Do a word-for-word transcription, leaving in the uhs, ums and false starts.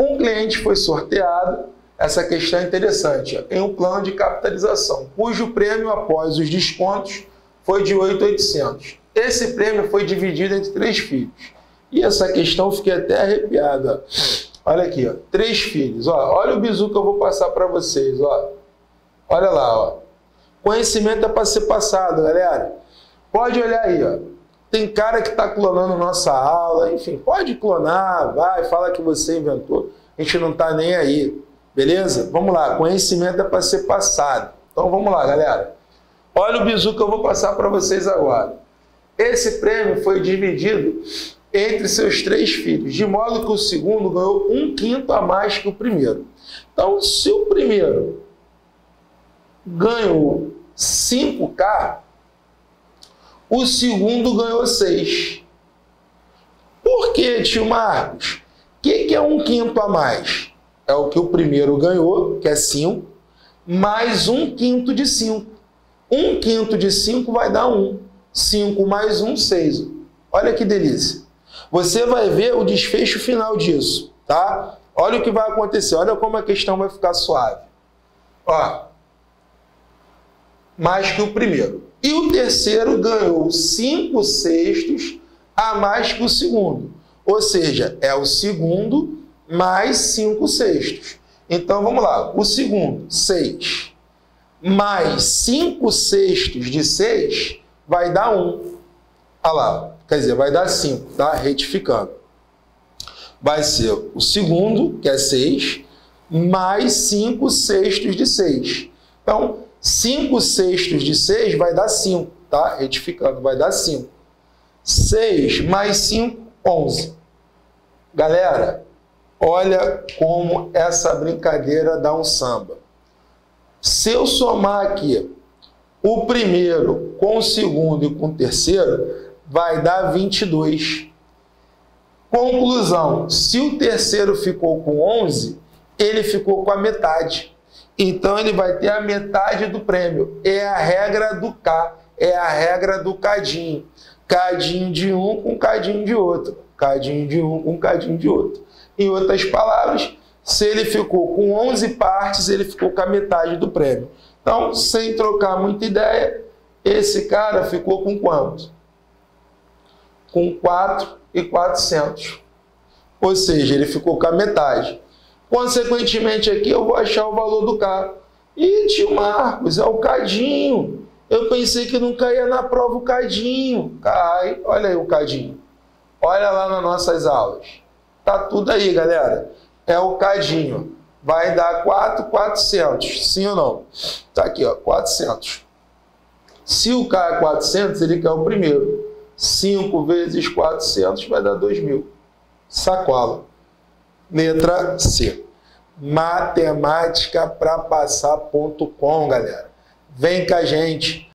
Um cliente foi sorteado, essa questão é interessante, ó, em um plano de capitalização, cujo prêmio após os descontos foi de oito mil e oitocentos reais. Esse prêmio foi dividido entre três filhos. E essa questão fiquei até arrepiado. Ó. Olha aqui, ó, três filhos. Ó, olha o bizu que eu vou passar para vocês. Ó. Olha lá. Ó. Conhecimento é para ser passado, galera. Pode olhar aí. Ó. Tem cara que está clonando nossa aula. Enfim, pode clonar, vai, fala que você inventou. A gente não está nem aí. Beleza? Vamos lá. Conhecimento é para ser passado. Então, vamos lá, galera. Olha o bizu que eu vou passar para vocês agora. Esse prêmio foi dividido entre seus três filhos, de modo que o segundo ganhou um quinto a mais que o primeiro. Então, se o primeiro ganhou cinco mil, o segundo ganhou seis. Por que, tio Marcos? O que, que é um quinto a mais? É o que o primeiro ganhou, que é cinco, mais um quinto de cinco. Um quinto de cinco vai dar um. cinco mais um, seis. Olha que delícia. Você vai ver o desfecho final disso, tá? Olha o que vai acontecer. Olha como a questão vai ficar suave. Ó. Mais que o primeiro. E o terceiro ganhou cinco sextos a mais que o segundo. Ou seja, é o segundo mais cinco sextos. Então, vamos lá. O segundo, seis. Mais cinco sextos de seis... vai dar um. Olha lá, quer dizer, vai dar cinco, tá? Retificando. Vai ser o segundo, que é seis, mais cinco sextos de seis. Então, cinco sextos de seis vai dar cinco, tá? Retificando, vai dar cinco. seis mais cinco, onze. Galera, olha como essa brincadeira dá um samba. Se eu somar aqui o primeiro com o segundo e com o terceiro vai dar vinte e dois. Conclusão, se o terceiro ficou com onze, ele ficou com a metade. Então, ele vai ter a metade do prêmio. É a regra do K, é a regra do cadinho. Cadinho de um com cadinho de outro. Cadinho de um com cadinho de outro. Em outras palavras, se ele ficou com onze partes, ele ficou com a metade do prêmio. Então, sem trocar muita ideia, esse cara ficou com quanto? Com quatro mil e quatrocentos. Ou seja, ele ficou com a metade. Consequentemente, aqui eu vou achar o valor do K. Ih, tio Marcos, é o cadinho. Eu pensei que não caía na prova o cadinho. Cai, olha aí o cadinho. Olha lá nas nossas aulas. Tá tudo aí, galera. É o cadinho. Vai dar quatro mil e quatrocentos, sim ou não? Tá aqui, ó, quatrocentos. Se o K é quatrocentos, ele quer o primeiro. cinco vezes quatrocentos vai dar dois mil. Sacola. Letra C. Matemática pra passar ponto com, galera. Vem com a gente.